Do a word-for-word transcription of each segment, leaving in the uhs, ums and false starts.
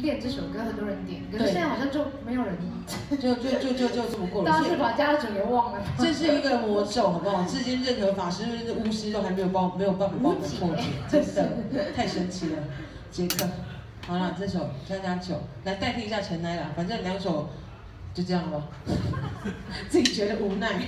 练这首歌，很多人点，可是现在好像就没有人就就就就就这么过了。大家是把家族给忘了。这是一个魔咒，好不好？至今任何法师、巫师都还没有帮没有办法帮我们破解，真的太神奇了。杰克，好了，这首加加酒来代替一下陈乃啦，反正两首就这样吧，自己觉得无奈。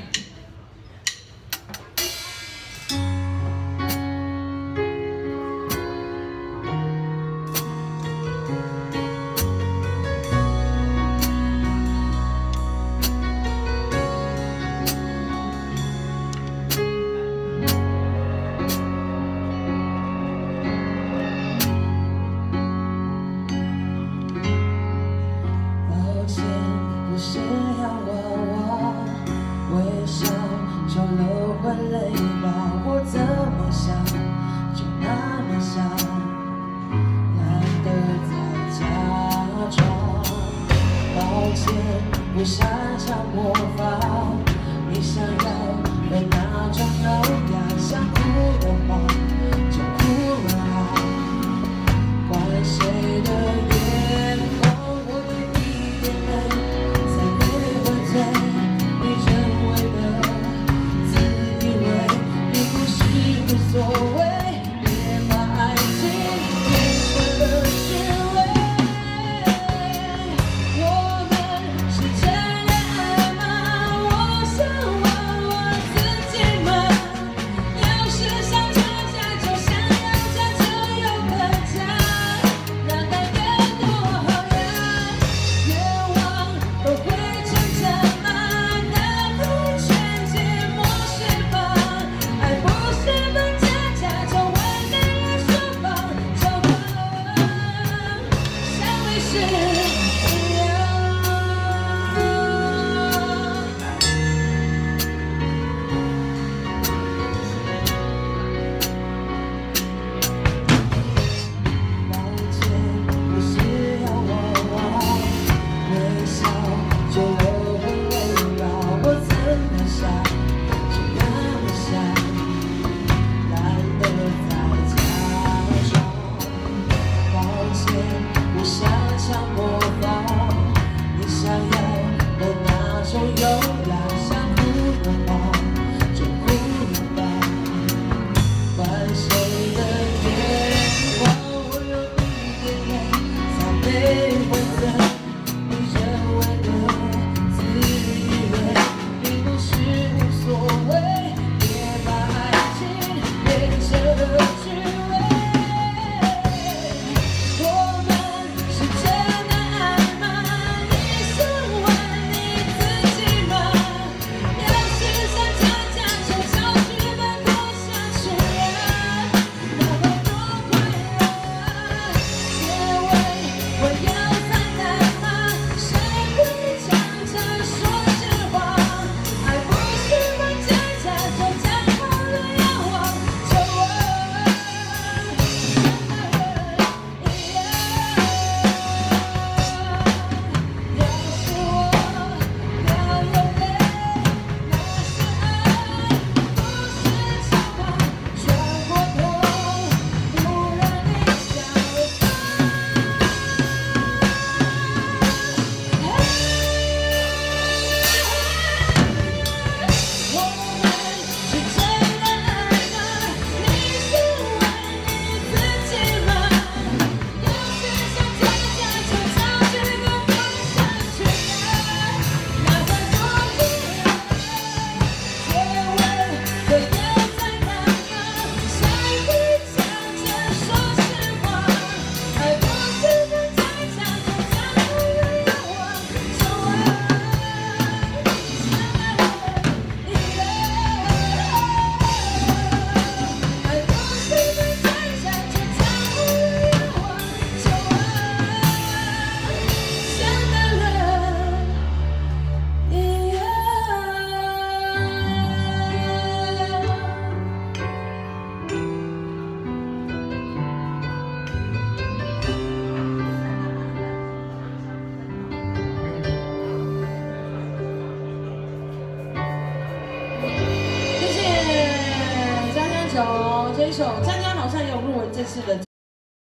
这首参加好像有入围这次的。